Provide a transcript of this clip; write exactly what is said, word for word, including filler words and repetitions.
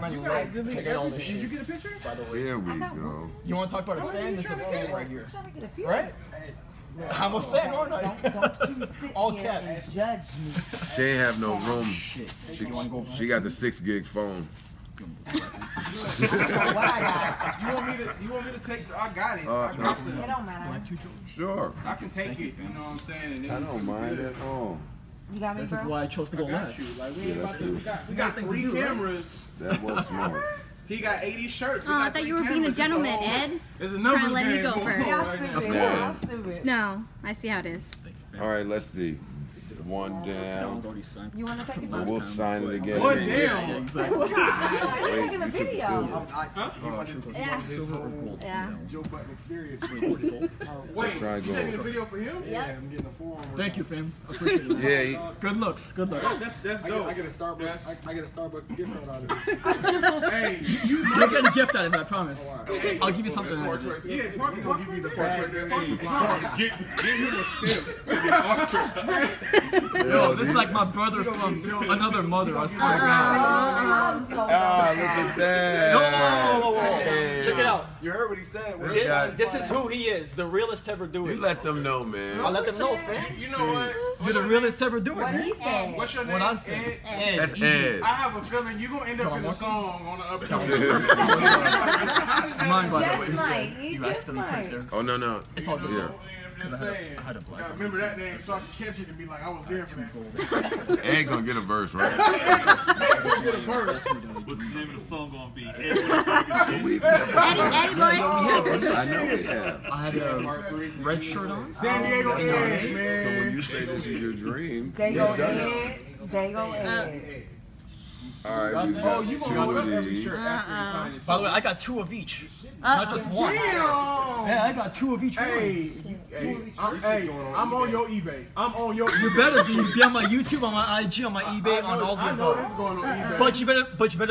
Carmen Lake taking on this shit. Did you get a picture? By the way. Here we go. You want to talk about a fan? This is a fan right here. Right? I'm a fan, aren't I? All caps. She ain't have no room. She, she got the six gig phone. You want me to? You want me to take? I got it. Uh, I got it. It don't matter. Sure. I can take it. You know what I'm saying? And I don't mind at all. You got me, this bro? Is why I chose to go last. Like, we, yeah, about to, we got, we got three cameras. That was smart. He got eighty shirts. Oh, I thought you were being a gentleman, Ed. There's a number. Trying to let me go first. Of course. Yes. No, I see how it is. All right, let's see. One down. You want to take it? We'll sign it again. One down. Yeah, exactly. Wow. Wow. You're taking the video. Um, I, huh? uh, yeah. Yeah. Joe Button experience. Wait, you're taking a video for him? Yeah. Yeah, I'm getting a forearm. Thank you, fam. I appreciate it. Yeah. He, good looks. Good looks. That's, that's dope. I get, I get a Starbucks. I, I get a Starbucks gift out of it. Hey, you are getting a gift out of it. I promise. Oh, right. Hey, I'll give you something. Yeah, Parker, Parker, give me the Parker. Get him a sip. Yo, this is like my brother from another mother, I swear to God. Oh, look at that. No, whoa, whoa, whoa. Hey. Check it out. You heard what he said. What this, he this is who he is, the realest ever do it. You let them know, man. I let them know, fam. You know what? You're the realest ever do it, what man. He What's your name? What I said. Ed. That's Ed. I have a feeling you're going to end up in a song on the upcoming. Mine, by the way. Mike. You guys still there. Oh, no, no. It's all good. Yeah. I, had a, I, had a black I remember that name, so I could catch it and be like, I was there for that. Ed gonna get a verse, right? Ed gonna get a verse. What's the name of the song gonna be? Ed, Eddie, Eddie boy. I know it. I had a red shirt on. San Diego Ed, man. So when you say this is your dream, you done it. Diego Ed. All right, we got oh, you two of these. Uh-uh. By the way, I got two of each, uh-uh. not just one. Damn. Man, I got two of each. Hey, you, hey, I'm, hey on I'm on your eBay. I'm on your. You better be, be on my YouTube, on my I G, on my eBay, know, on all the above. But you better, but you better.